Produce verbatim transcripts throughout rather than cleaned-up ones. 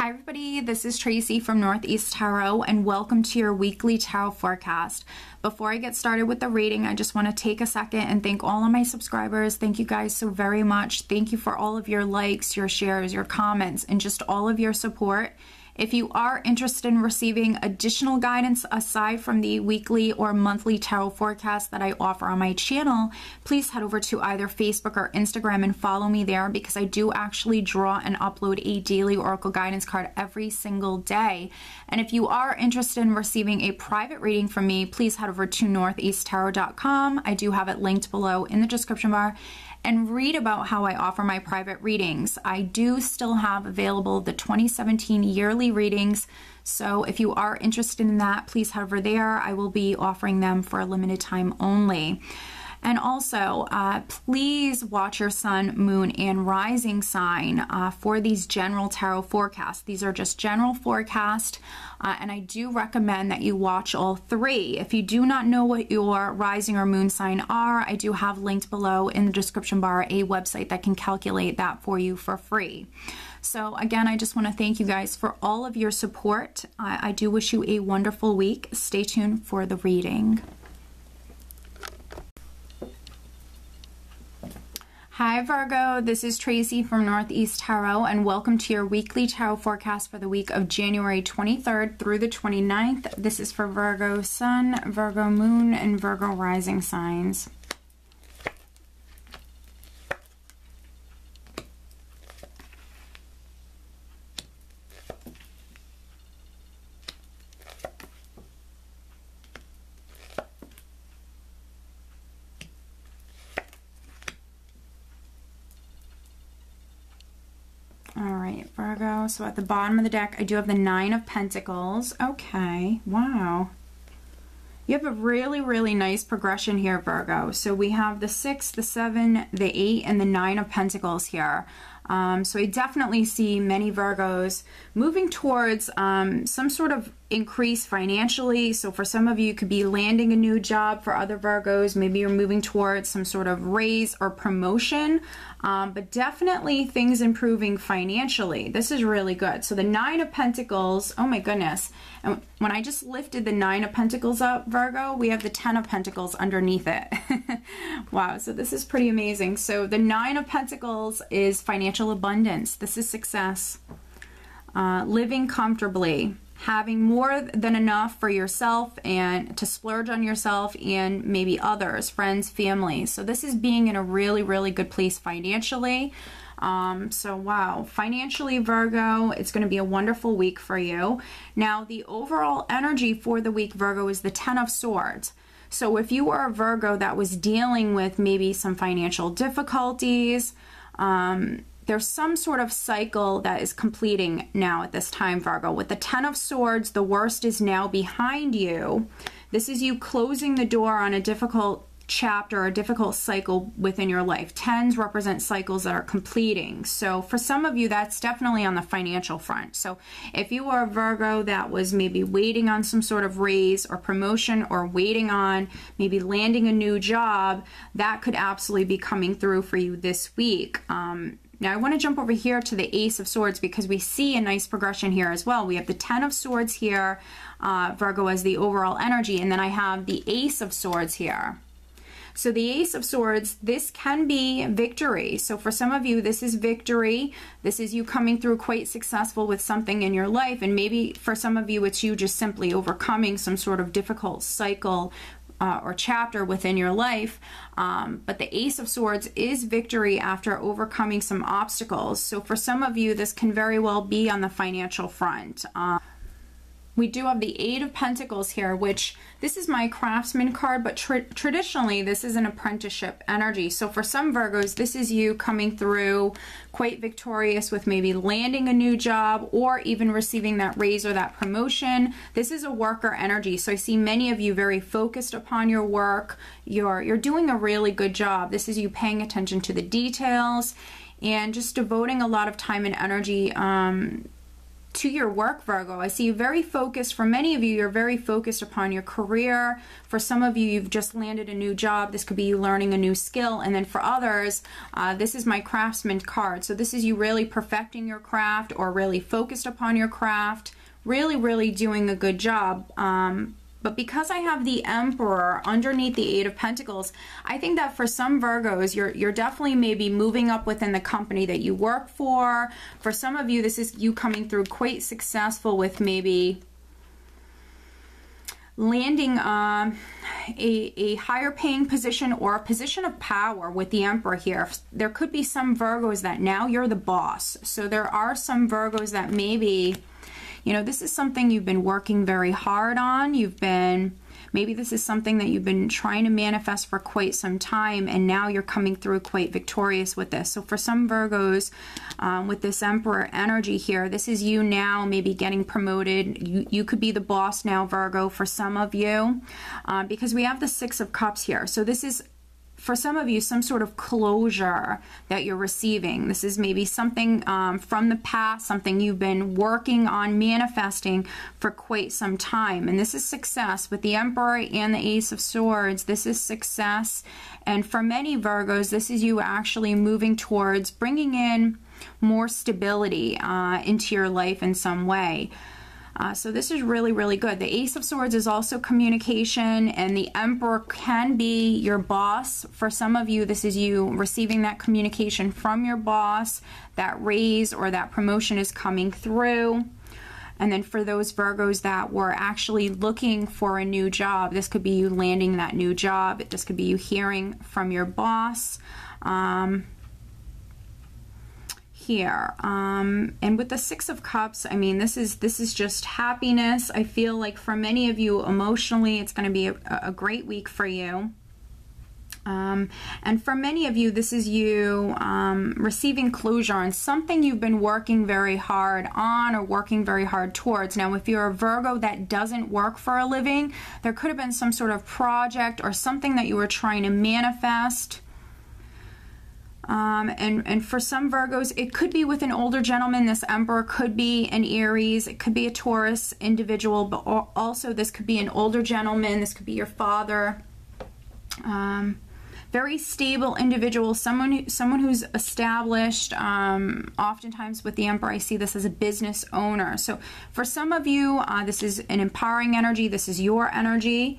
Hi everybody, this is Tracy from Northeast Tarot and welcome to your weekly tarot forecast. Before I get started with the reading, I just want to take a second and thank all of my subscribers. Thank you guys so very much. Thank you for all of your likes, your shares, your comments, and just all of your support. If you are interested in receiving additional guidance aside from the weekly or monthly tarot forecast that I offer on my channel, please head over to either Facebook or Instagram and follow me there, because I do actually draw and upload a daily oracle guidance card every single day. And if you are interested in receiving a private reading from me, please head over to northeast tarot dot com. I do have it linked below in the description bar, and read about how I offer my private readings. I do still have available the twenty seventeen yearly readings, so if you are interested in that, please head over there. I will be offering them for a limited time only. And also, uh, please watch your sun, moon, and rising sign uh, for these general tarot forecasts. These are just general forecasts, uh, and I do recommend that you watch all three. If you do not know what your rising or moon sign are, I do have linked below in the description bar a website that can calculate that for you for free. So again, I just want to thank you guys for all of your support. I, I do wish you a wonderful week. Stay tuned for the reading. Hi Virgo, this is Tracy from Northeast Tarot and welcome to your weekly tarot forecast for the week of January twenty-third through the twenty-ninth. This is for Virgo Sun, Virgo Moon, and Virgo Rising signs. Virgo. So at the bottom of the deck, I do have the Nine of Pentacles. Okay, wow. You have a really, really nice progression here, Virgo. So we have the Six, the Seven, the Eight, and the Nine of Pentacles here. Um, so I definitely see many Virgos moving towards um, some sort of increase financially. So for some of you, it could be landing a new job. For other Virgos, maybe you're moving towards some sort of raise or promotion, um, but definitely things improving financially. This is really good. So the Nine of Pentacles, oh my goodness. And when I just lifted the Nine of Pentacles up, Virgo, we have the Ten of Pentacles underneath it. Wow, so this is pretty amazing. So the Nine of Pentacles is financial abundance. This is success. Uh, living comfortably, having more than enough for yourself and to splurge on yourself and maybe others, friends, family. So this is being in a really, really good place financially. Um, so wow, financially, Virgo, it's going to be a wonderful week for you. Now, the overall energy for the week, Virgo, is the Ten of Swords. So if you were a Virgo that was dealing with maybe some financial difficulties, um, there's some sort of cycle that is completing now at this time, Virgo. With the Ten of Swords, the worst is now behind you. This is you closing the door on a difficult chapter, a difficult cycle within your life. Tens represent cycles that are completing. So for some of you, that's definitely on the financial front. So if you are a Virgo that was maybe waiting on some sort of raise or promotion, or waiting on maybe landing a new job, that could absolutely be coming through for you this week. Um, Now I want to jump over here to the Ace of Swords, because we see a nice progression here as well. We have the Ten of Swords here, uh, Virgo, as the overall energy, and then I have the Ace of Swords here. So the Ace of Swords, this can be victory. So for some of you, this is victory. This is you coming through quite successful with something in your life, and maybe for some of you, it's you just simply overcoming some sort of difficult cycle Uh, or chapter within your life, um, but the Ace of Swords is victory after overcoming some obstacles. So for some of you, this can very well be on the financial front. Uh, we do have the Eight of Pentacles here, which this is my craftsman card, but tra traditionally this is an apprenticeship energy. So for some Virgos, this is you coming through quite victorious with maybe landing a new job or even receiving that raise or that promotion. This is a worker energy. So I see many of you very focused upon your work. You're, you're doing a really good job. This is you paying attention to the details and just devoting a lot of time and energy um, to your work, Virgo. I see you very focused. For many of you, you're very focused upon your career. For some of you, you've just landed a new job. This could be you learning a new skill. And then for others, uh, this is my craftsman card. So this is you really perfecting your craft or really focused upon your craft, really, really doing a good job. Um, But because I have the Emperor underneath the Eight of Pentacles, I think that for some Virgos, you're, you're definitely maybe moving up within the company that you work for. For some of you, this is you coming through quite successful with maybe landing um, a, a higher paying position or a position of power with the Emperor here. There could be some Virgos that now you're the boss. So there are some Virgos that maybe... You know, this is something you've been working very hard on. You've been, maybe this is something that you've been trying to manifest for quite some time, and now you're coming through quite victorious with this. So for some Virgos, um, with this Emperor energy here, this is you now maybe getting promoted. You, you could be the boss now, Virgo, for some of you, uh, because we have the Six of Cups here. So this is, for some of you, some sort of closure that you're receiving. This is maybe something um, from the past, something you've been working on manifesting for quite some time. And this is success with the Emperor and the Ace of Swords. This is success. And for many Virgos, this is you actually moving towards bringing in more stability uh, into your life in some way. Uh, so this is really, really good. The Ace of Swords is also communication, and the Emperor can be your boss. For some of you, this is you receiving that communication from your boss. That raise or that promotion is coming through. And then for those Virgos that were actually looking for a new job, this could be you landing that new job. This could be you hearing from your boss. Um... Here. Um, and with the Six of Cups, I mean, this is this is just happiness. I feel like for many of you emotionally, it's going to be a, a great week for you. Um, and for many of you, this is you um, receiving closure on something you've been working very hard on or working very hard towards. Now, if you're a Virgo that doesn't work for a living, there could have been some sort of project or something that you were trying to manifest. Um, and, and for some Virgos, it could be with an older gentleman. This Emperor could be an Aries. It could be a Taurus individual, but also this could be an older gentleman. This could be your father. Um, very stable individual, someone, who, someone who's established. Um, oftentimes with the Emperor, I see this as a business owner. So for some of you, uh, this is an empowering energy. This is your energy.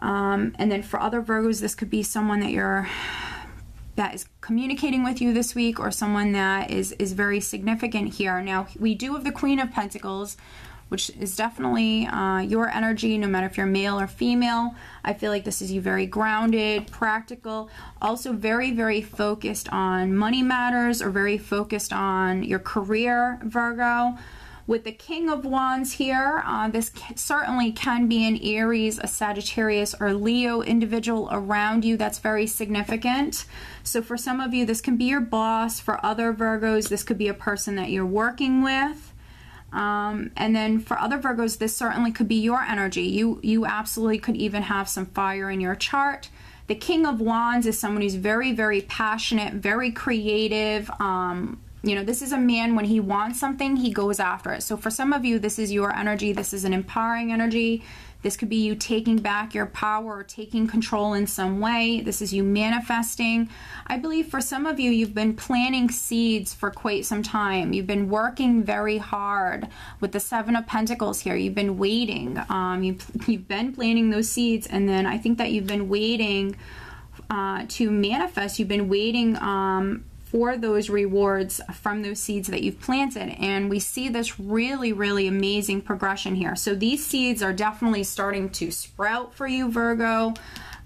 Um, and then for other Virgos, this could be someone that you're... that is communicating with you this week, or someone that is, is very significant here. Now, we do have the Queen of Pentacles, which is definitely uh, your energy, no matter if you're male or female. I feel like this is you very grounded, practical, also very, very focused on money matters or very focused on your career, Virgo. With the King of Wands here, uh, this certainly can be an Aries, a Sagittarius, or Leo individual around you that's very significant. So for some of you, this can be your boss. For other Virgos, this could be a person that you're working with. Um, and then for other Virgos, this certainly could be your energy. You, you absolutely could even have some fire in your chart. The King of Wands is someone who's very, very passionate, very creative, um, you know, this is a man, when he wants something, he goes after it. So for some of you, this is your energy. This is an empowering energy. This could be you taking back your power or taking control in some way. This is you manifesting. I believe for some of you, you've been planting seeds for quite some time. You've been working very hard with the Seven of Pentacles here. You've been waiting. Um, you've, you've been planting those seeds, and then I think that you've been waiting uh, to manifest. You've been waiting um for those rewards from those seeds that you've planted. And we see this really, really amazing progression here. So these seeds are definitely starting to sprout for you, Virgo.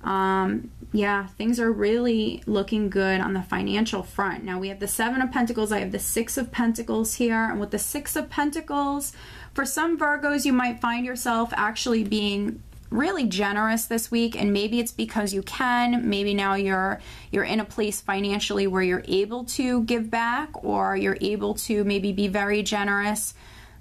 Um, yeah, things are really looking good on the financial front. Now we have the Seven of Pentacles. I have the Six of Pentacles here. And with the Six of Pentacles, for some Virgos, you might find yourself actually being really generous this week, and maybe it's because you can. Maybe now you're you're in a place financially where you're able to give back, or you're able to maybe be very generous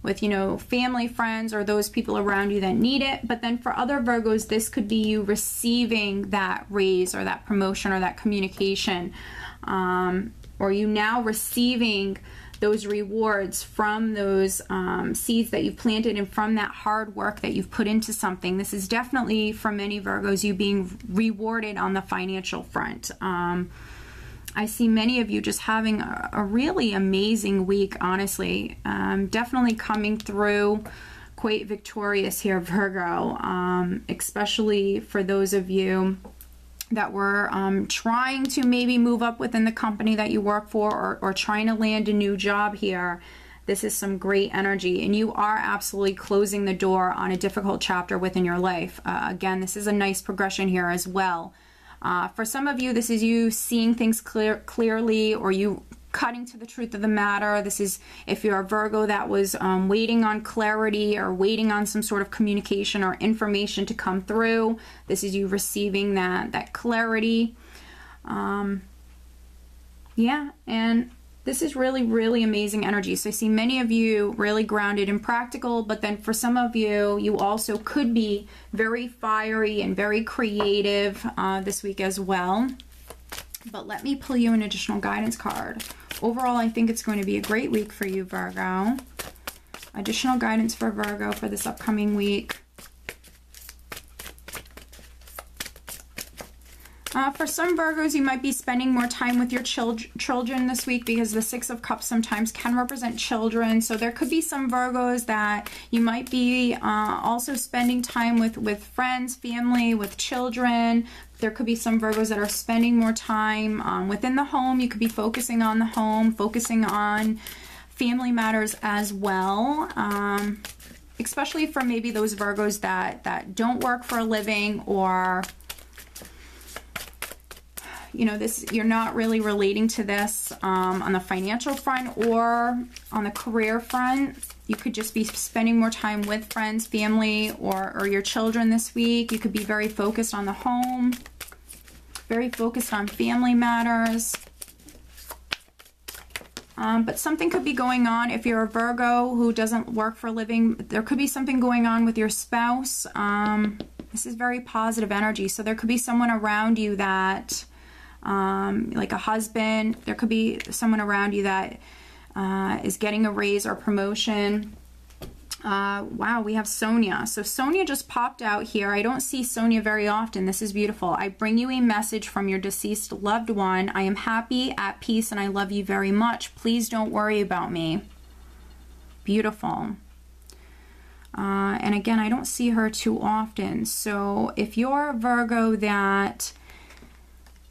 with, you know, family, friends, or those people around you that need it. But then for other Virgos, this could be you receiving that raise or that promotion or that communication, um, or you now receiving those rewards from those um, seeds that you've planted and from that hard work that you've put into something. This is definitely, for many Virgos, you being rewarded on the financial front. Um, I see many of you just having a, a really amazing week, honestly. Um, definitely coming through quite victorious here, Virgo, um, especially for those of you that were um, trying to maybe move up within the company that you work for, or, or trying to land a new job here. This is some great energy, and you are absolutely closing the door on a difficult chapter within your life. Uh, again, this is a nice progression here as well. Uh, for some of you, this is you seeing things clear, clearly, or you cutting to the truth of the matter. This is, if you're a Virgo that was um, waiting on clarity or waiting on some sort of communication or information to come through, this is you receiving that, that clarity. Um, yeah, and this is really, really amazing energy. So I see many of you really grounded and practical, but then for some of you, you also could be very fiery and very creative uh, this week as well. But let me pull you an additional guidance card. Overall, I think it's going to be a great week for you, Virgo. Additional guidance for Virgo for this upcoming week. Uh, for some Virgos, you might be spending more time with your chil children this week, because the Six of Cups sometimes can represent children. So there could be some Virgos that you might be uh, also spending time with, with friends, family, with children. There could be some Virgos that are spending more time um, within the home. You could be focusing on the home, focusing on family matters as well. Um, especially for maybe those Virgos that, that don't work for a living, or... you know, this, you're not really relating to this um, on the financial front or on the career front. You could just be spending more time with friends, family, or, or your children this week. You could be very focused on the home, very focused on family matters. Um, but something could be going on if you're a Virgo who doesn't work for a living. There could be something going on with your spouse. Um, this is very positive energy. So there could be someone around you that... Um, like a husband, there could be someone around you that uh, is getting a raise or promotion. Uh, wow, we have Sonia. So Sonia just popped out here. I don't see Sonia very often. This is beautiful. I bring you a message from your deceased loved one. I am happy, at peace, and I love you very much. Please don't worry about me. Beautiful. Uh, and again, I don't see her too often. So if you're a Virgo that...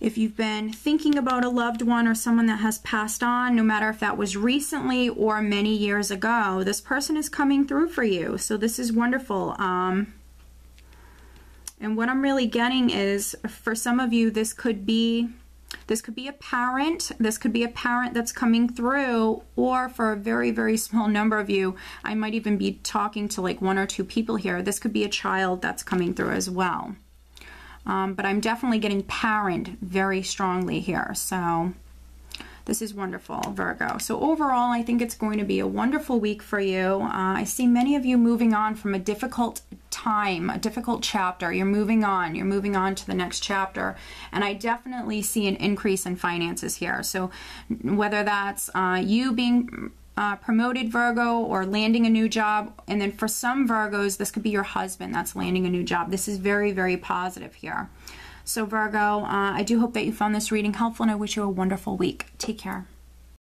if you've been thinking about a loved one or someone that has passed on, no matter if that was recently or many years ago, this person is coming through for you. So this is wonderful. Um, and what I'm really getting is, for some of you, this could be, this could be a parent. This could be a parent that's coming through, or for a very, very small number of you, I might even be talking to like one or two people here. This could be a child that's coming through as well. Um, but I'm definitely getting parent very strongly here. So this is wonderful, Virgo. So overall, I think it's going to be a wonderful week for you. Uh, I see many of you moving on from a difficult time, a difficult chapter. You're moving on. You're moving on to the next chapter. And I definitely see an increase in finances here. So whether that's uh, you being... Uh, promoted, Virgo, or landing a new job. And then for some Virgos, this could be your husband that's landing a new job. This is very, very positive here. So Virgo, uh, I do hope that you found this reading helpful, and I wish you a wonderful week. Take care.